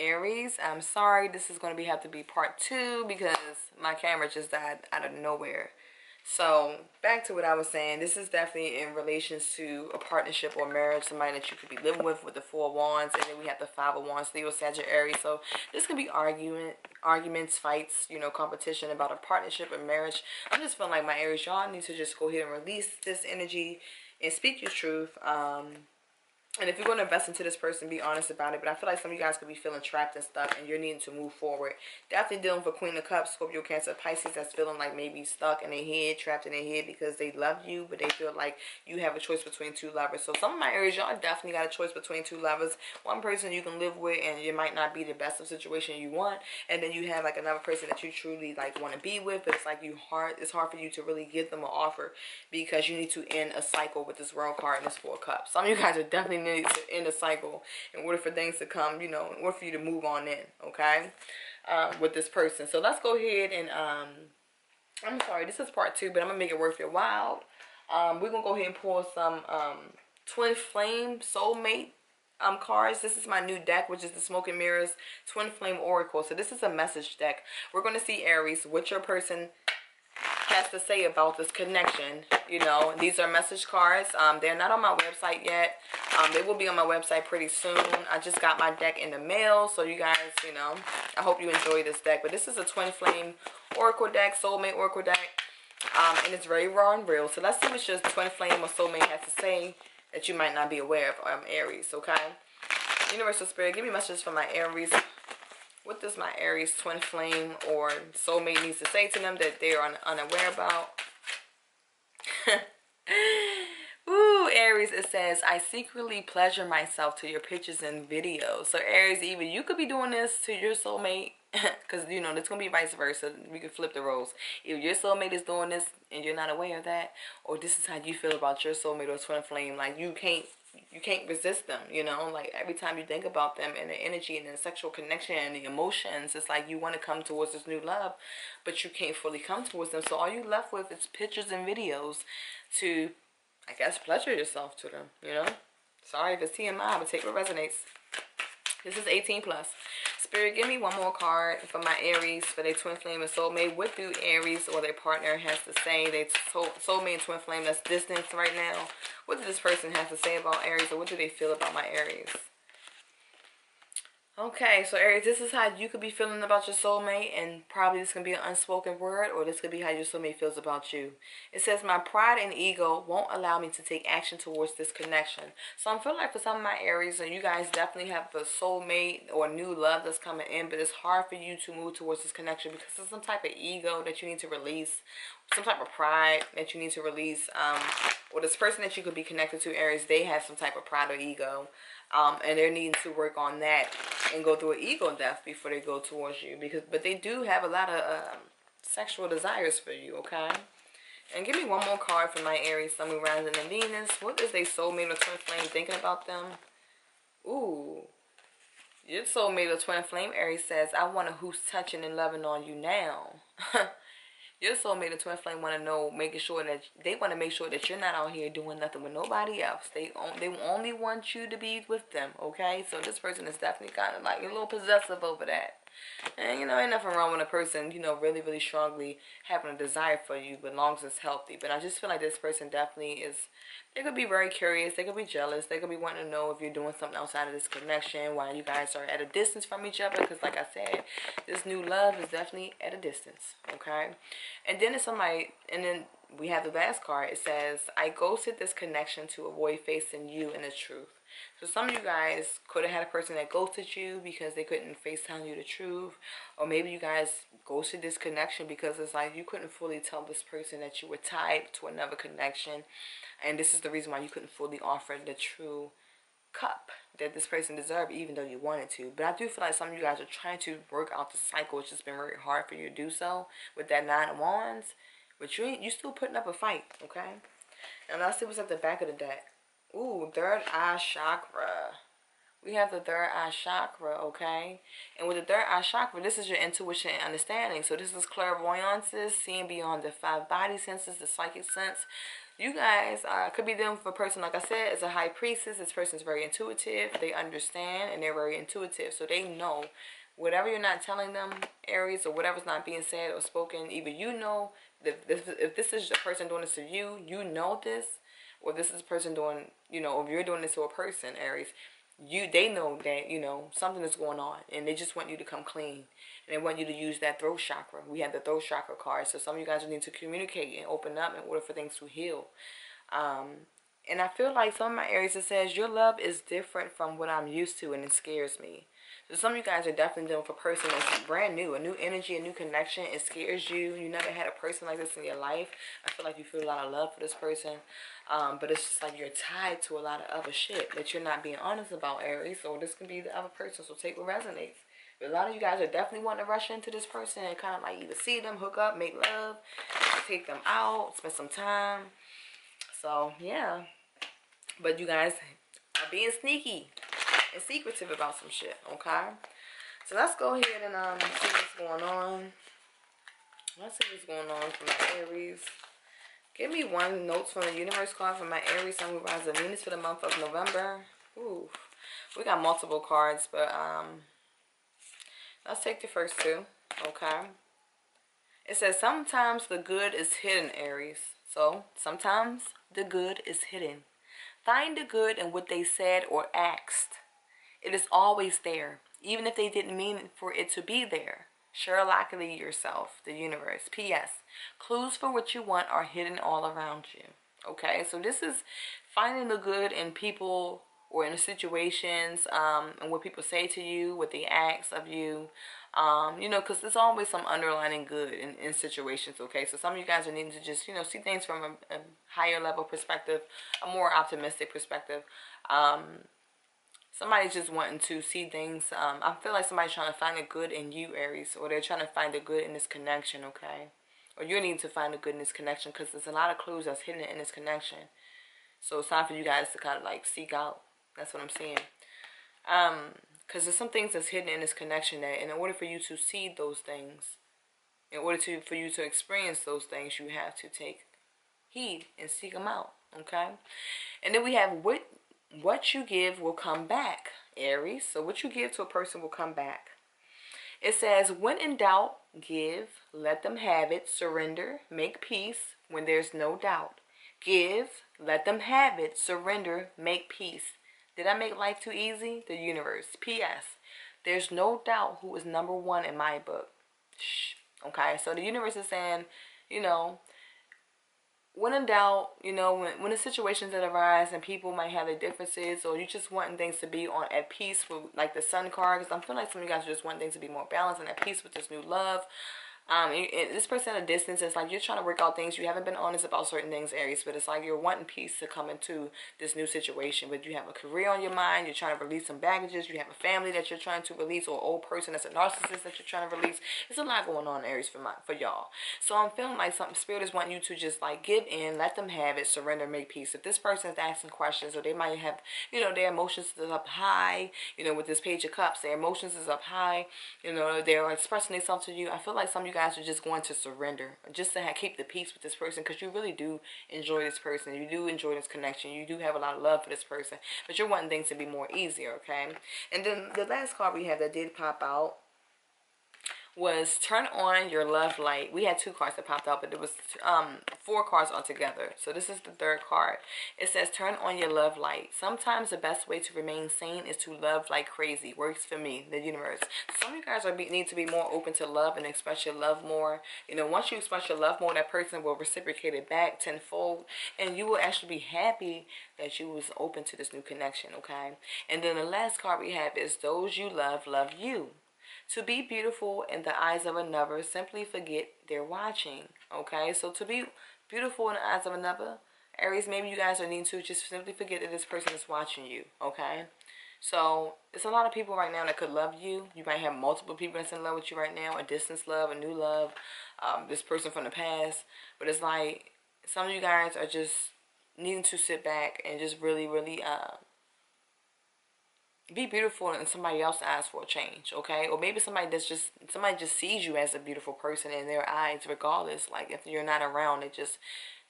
Aries. I'm sorry, this is going to have to be part 2 because my camera just died out of nowhere. So back to what I was saying, this is definitely in relations to a partnership or marriage, somebody that you could be living with the 4 of wands, and then we have the 5 of wands, Leo, Sagittarius. So this could be arguments, fights, you know, competition about a partnership and marriage. I'm just feeling like my Aries, y'all need to just go ahead and release this energy and speak your truth. And if you're going to invest into this person, be honest about it. But I feel like some of you guys could be feeling trapped and stuck, and you're needing to move forward. Definitely dealing for Queen of Cups, Scorpio, Cancer, Pisces, that's feeling like maybe stuck in their head, trapped in their head because they love you, but they feel like you have a choice between 2 lovers. So some of my Aries, y'all definitely got a choice between 2 lovers. One person you can live with, and it might not be the best of situation you want. And then you have like another person that you truly like want to be with, but it's like it's hard for you to really give them an offer because you need to end a cycle with this World card and this 4 of cups. Some of you guys are definitely need to end a cycle in order for things to come, you know, in order for you to move on in, okay, with this person. So let's go ahead and, I'm sorry, this is part 2, but I'm gonna make it worth your while. We're gonna go ahead and pull some twin flame soulmate cards. This is my new deck, which is the Smoke and Mirrors Twin Flame Oracle. So this is a message deck. We're gonna see, Aries, what your person has to say about this connection. You know, these are message cards. They're not on my website yet. They will be on my website pretty soon. I just got my deck in the mail, so you guys, you know, I hope you enjoy this deck. But this is a Twin Flame Oracle deck, Soulmate Oracle deck, and it's very raw and real. So let's see what your Twin Flame or Soulmate has to say that you might not be aware of, Aries, okay? Universal Spirit, give me messages for my Aries. What does my Aries twin flame or soulmate needs to say to them that they are unaware about? Ooh, Aries, it says, I secretly pleasure myself to your pictures and videos. So Aries, even you could be doing this to your soulmate, because, you know, it's going to be vice versa. We can flip the roles. If your soulmate is doing this and you're not aware of that, or this is how you feel about your soulmate or twin flame, like, you can't resist them, you know, like every time you think about them and the energy and the sexual connection and the emotions, it's like you want to come towards this new love, but you can't fully come towards them. So all you left with is pictures and videos to, I guess, pleasure yourself to them, you know. Sorry if it's TMI, but take what resonates. This is 18+. Spirit, give me one more card for my Aries, for their twin flame and soulmate. What do Aries or their partner has to say? They soulmate and twin flame that's distant right now. What does this person have to say about Aries, or what do they feel about my Aries? Okay, so Aries, this is how you could be feeling about your soulmate, and probably this can be an unspoken word, or this could be how your soulmate feels about you. It says, my pride and ego won't allow me to take action towards this connection. So I'm feeling like for some of my Aries, and you guys definitely have a soulmate or new love that's coming in, but it's hard for you to move towards this connection because there's some type of ego that you need to release, some type of pride that you need to release, or this person that you could be connected to, Aries, they have some type of pride or ego, and they're needing to work on that and go through an ego death before they go towards you, but they do have a lot of sexual desires for you, okay? And give me one more card for my Aries, Sun, Moon, Rising, and Venus. What is their soulmate or twin flame thinking about them? Ooh. Your soulmate or twin flame, Aries, says, I wonder who's touching and loving on you now. Your soulmate or twin flame want to know, make sure that you're not out here doing nothing with nobody else. They only want you to be with them, okay? So this person is definitely kind of like a little possessive over that. And, you know, ain't nothing wrong with a person, you know, really, really strongly having a desire for you, but long as it's healthy. But I just feel like this person definitely is, they could be very curious, they could be jealous, they could be wanting to know if you're doing something outside of this connection, why you guys are at a distance from each other, because like I said, this new love is definitely at a distance, okay? And then then we have the last card. It says, I ghosted this connection to avoid facing you and the truth. So some of you guys could have had a person that ghosted you because they couldn't FaceTime you the truth. Or maybe you guys ghosted this connection because it's like you couldn't fully tell this person that you were tied to another connection. And this is the reason why you couldn't fully offer the true cup that this person deserved, even though you wanted to. But I do feel like some of you guys are trying to work out the cycle. It's just been very hard for you to do so with that 9 of wands. But you still putting up a fight, okay? And let's see what's at the back of the deck. Ooh, third eye chakra. We have the third eye chakra, okay? And with the third eye chakra, this is your intuition and understanding. So this is clairvoyance, seeing beyond the 5 body senses, the psychic sense. You guys could be them for a person, like I said, as a high priestess. This person's very intuitive. They understand and they're very intuitive. So they know whatever you're not telling them, Aries, or whatever's not being said or spoken, either you know, if this is a person doing this to you, you know this, or this is a person doing, you know, if you're doing this to a person, Aries, they know that, you know, something is going on, and they just want you to come clean, and they want you to use that throat chakra. We have the throat chakra card, so some of you guys need to communicate and open up in order for things to heal. And I feel like some of my Aries, it says your love is different from what I'm used to, and it scares me. So some of you guys are definitely dealing with a person that's brand new, a new energy, a new connection. It scares you. You never had a person like this in your life. I feel like you feel a lot of love for this person. But it's just like you're tied to a lot of other shit that you're not being honest about, Aries. So this can be the other person. So take what resonates. But a lot of you guys are definitely wanting to rush into this person and kind of like either see them, hook up, make love, take them out, spend some time. So, yeah. But you guys are being sneaky and secretive about some shit, okay? So let's go ahead and see what's going on. Let's see what's going on for my Aries. Give me one note from the universe card for my Aries, Sun, Moon, Rising, Venus for the month of November. Ooh, we got multiple cards, but let's take the first two, okay? It says sometimes the good is hidden, Aries. So sometimes the good is hidden. Find the good in what they said or asked. It is always there, even if they didn't mean for it to be there. Sherlockly yourself, the universe. P.S. Clues for what you want are hidden all around you. Okay, so this is finding the good in people or in situations, and what people say to you, what they ask of you. You know, because there's always some underlining good in situations, okay? So some of you guys are needing to just, you know, see things from a higher level perspective, a more optimistic perspective. Somebody's just wanting to see things. I feel like somebody's trying to find the good in you, Aries, or they're trying to find the good in this connection, okay? Or you need to find the good in this connection, because there's a lot of clues that's hidden in this connection. So it's time for you guys to kind of like seek out. That's what I'm saying. Because there's some things that's hidden in this connection that in order for you to see those things, in order for you to experience those things, you have to take heed and seek them out, okay? And then we have what you give will come back, Aries. So what you give to a person will come back. It says, when in doubt, give, let them have it, surrender, make peace when there's no doubt. Give, let them have it, surrender, make peace. Did I make life too easy? The universe. P.S. There's no doubt who is number one in my book. Shh. Okay, so the universe is saying, you know, when in doubt, you know, when the situations that arise and people might have their differences, or you just wanting things to be at peace with, like, the sun card, because I'm feeling like some of you guys just want things to be more balanced and at peace with this new love. And this person at a distance, it's like you're trying to work out things. You haven't been honest about certain things, Aries, but it's like you're wanting peace to come into this new situation. But you have a career on your mind. You're trying to release some baggages. You have a family that you're trying to release, or an old person that's a narcissist that you're trying to release. There's a lot going on, Aries, for y'all. So I'm feeling like something spirit is wanting you to just like give in, let them have it, surrender, make peace. If this person's asking questions, or they might have, you know, their emotions is up high, you know, with this Page of Cups, their emotions is up high, you know, they're expressing themselves to you. I feel like some of you guys are just going to surrender, just to keep the peace with this person, because you really do enjoy this person. You do enjoy this connection. You do have a lot of love for this person, but you're wanting things to be more easier, okay? And then the last card we have that did pop out was turn on your love light. We had two cards that popped out, but there was four cards altogether. So this is the third card. It says turn on your love light. Sometimes the best way to remain sane is to love like crazy. Works for me, the universe. Some of you guys need to be more open to love and express your love more. You know, once you express your love more, that person will reciprocate it back tenfold, and you will actually be happy that you was open to this new connection, okay? And then the last card we have is those you love you. To be beautiful in the eyes of another, simply forget they're watching, okay? So to be beautiful in the eyes of another, Aries, maybe you guys are needing to just simply forget that this person is watching you, okay? So there's a lot of people right now that could love you. You might have multiple people that's in love with you right now, a distance love, a new love, this person from the past. But it's like some of you guys are just needing to sit back and just really, really... be beautiful and somebody else asks for a change, okay? Or maybe somebody just sees you as a beautiful person in their eyes, regardless. Like if you're not around, it just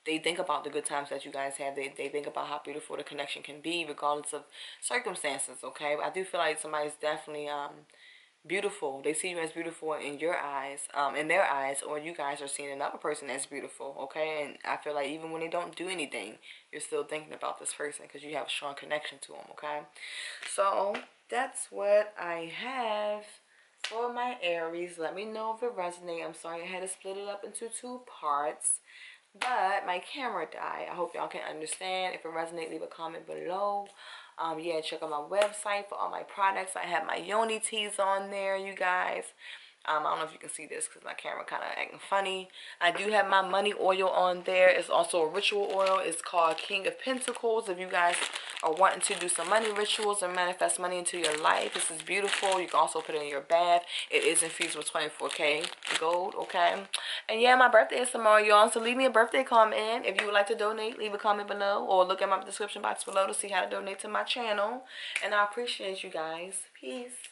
They think about the good times that you guys have. They think about how beautiful the connection can be regardless of circumstances, okay? I do feel like somebody's definitely beautiful. They see you as beautiful in your eyes, in their eyes, or you guys are seeing another person as beautiful, okay? And I feel like even when they don't do anything, you're still thinking about this person because you have a strong connection to them, okay? So that's what I have for my Aries. Let me know if it resonates. I'm sorry I had to split it up into two parts, but my camera died. I hope y'all can understand. If it resonates, leave a comment below. Yeah, check out my website for all my products. I have my yoni teas on there, you guys. I don't know if you can see this because my camera kind of acting funny. I do have my money oil on there. It's also a ritual oil. It's called King of Pentacles. If you guys are wanting to do some money rituals and manifest money into your life, this is beautiful. You can also put it in your bath. It is infused with 24K gold, okay? And yeah, my birthday is tomorrow, y'all. So leave me a birthday comment. If you would like to donate, leave a comment below or look at my description box below to see how to donate to my channel. And I appreciate you guys. Peace.